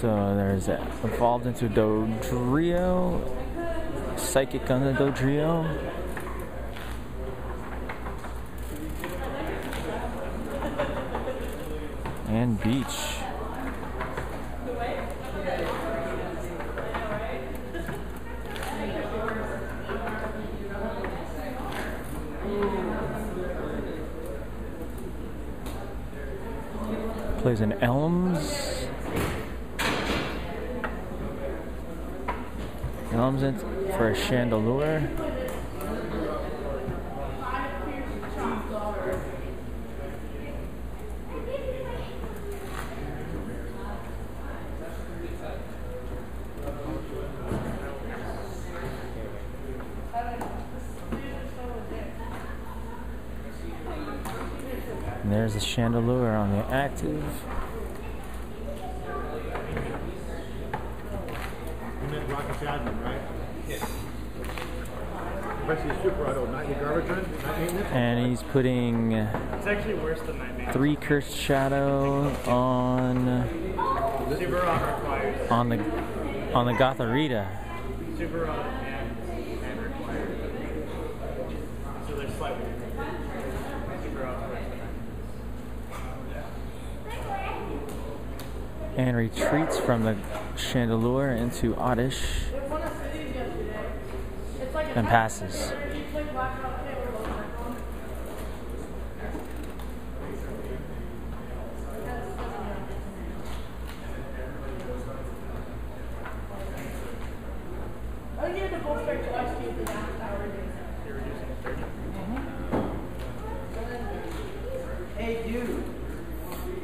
So there's that. Evolved into Dodrio. Psychic on the Dodrio. And Beach. Plays an Elms. Elms in for a Chandelure. There's a Chandelure on the active. You meant Rocket Admin, right? Yeah. And he's putting it's actually worse than Nightmare. 3 Cursed Shadow on the Gothitelle. Super odd and required. So they're slightly super odd. And retreats from the Chandelure into Oddish and passes.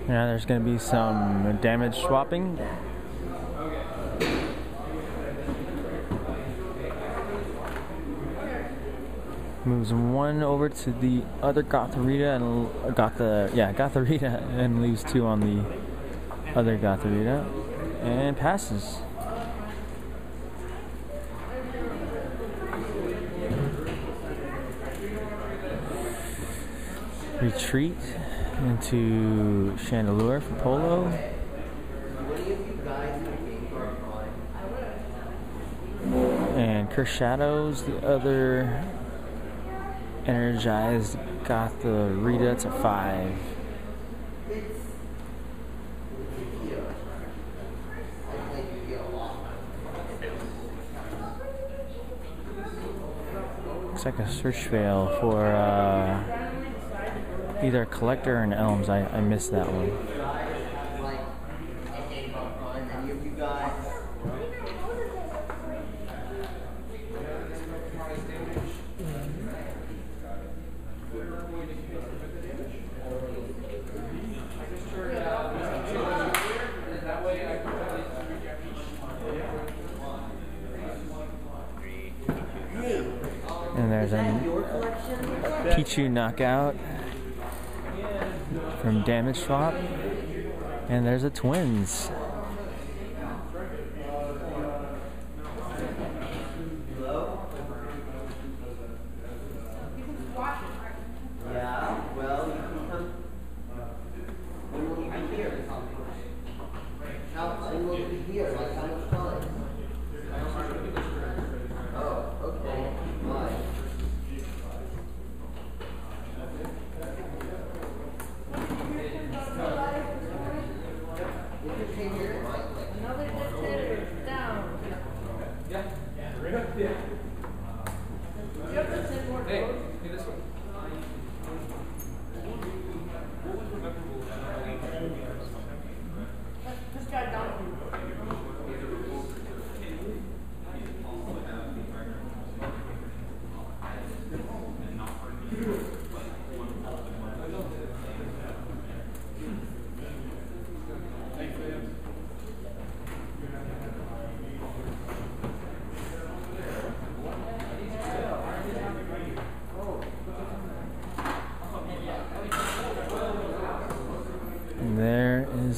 Now there's going to be some damage swapping. Moves one over to the other Gothitelle and Gothitelle and leaves 2 on the other Gothitelle and passes. Retreat into Chandelure for Polo. And Cursed Shadows, the other energized Gothitelle to 5. Looks like a search veil for either Collector or an Elms. I missed that one. And there's a Pichu knockout from Damage Swap, and there's a Twins.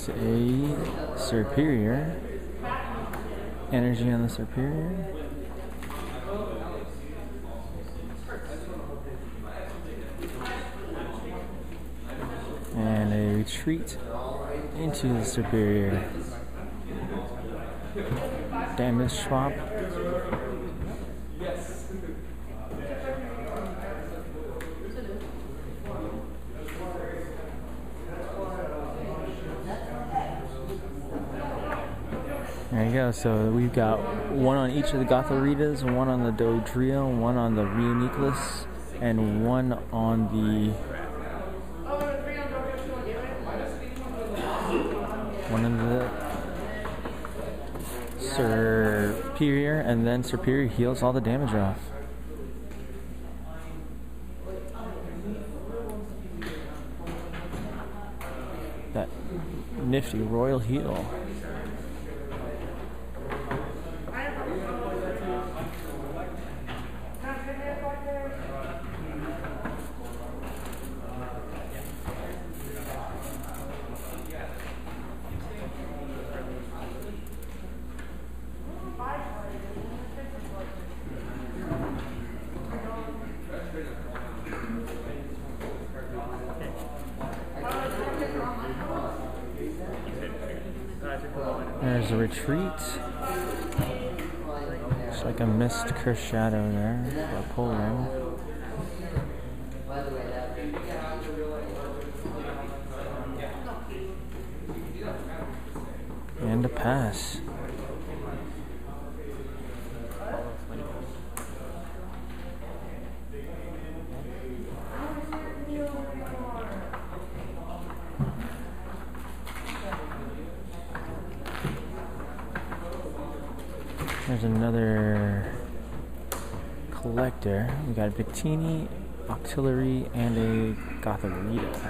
A Serperior. Energy on the Serperior. And a retreat into the Serperior. Damage Swap. There you go, so we've got one on each of the Gothitelles, one on the Dodrio, one on the Reuniclus, and one on the... one on the Serperior, and then Serperior heals all the damage off. That nifty royal heal. There's a retreat. Looks like a missed Cursed Shadow there. Got pulled in. And a pass. There's another Collector. We got a Victini, Octillery, and a Gothitelle.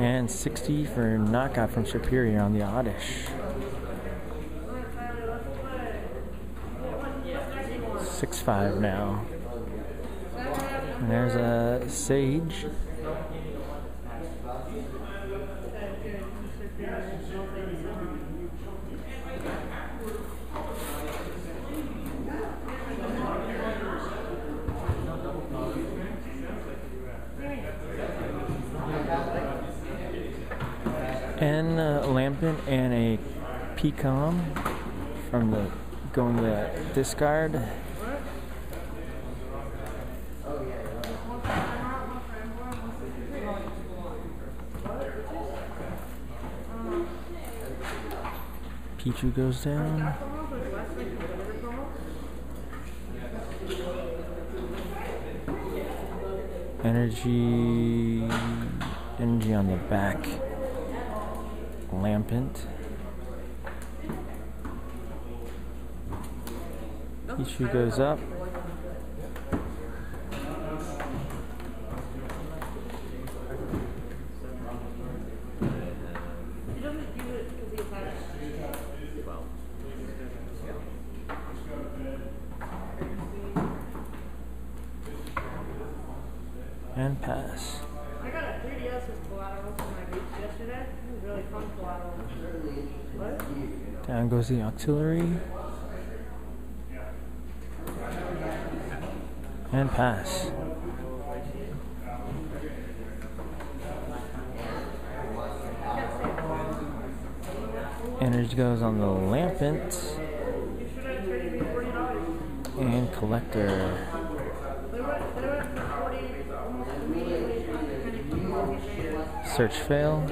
And 60 for knockout from Serperior on the Oddish. 6-5 now. And there's a Sage. And Lampent and a Pecom from the going to the discard. Pichu goes down. Energy on the back. Lampent. Pichu goes up. And pass. I got a 3DS as collateral for my beach yesterday. It was really fun collateral. What? Down goes the Octillery. And pass. Energy goes on the Lampent. And Collector. Search fail.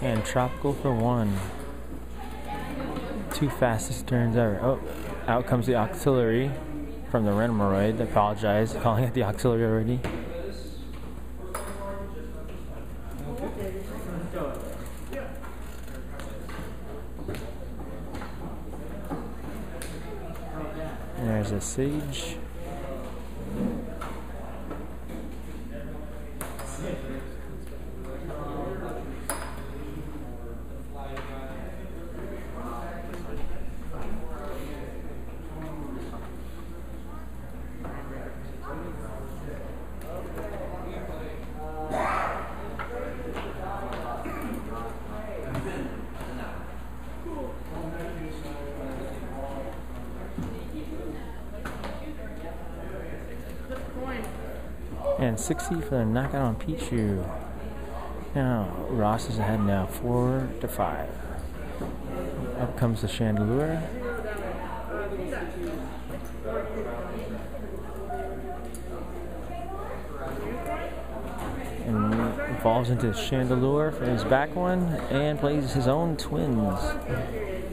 And tropical for one. Two fastest turns ever. Oh, out comes the Octillery from the Renmoroid. I apologize, calling it the Octillery already. There's a Sage. and 60 for the knockout on Pichu. Now, Ross is ahead now, 4-5. Up comes the Chandelure. And falls into Chandelure for his back one and plays his own Twins.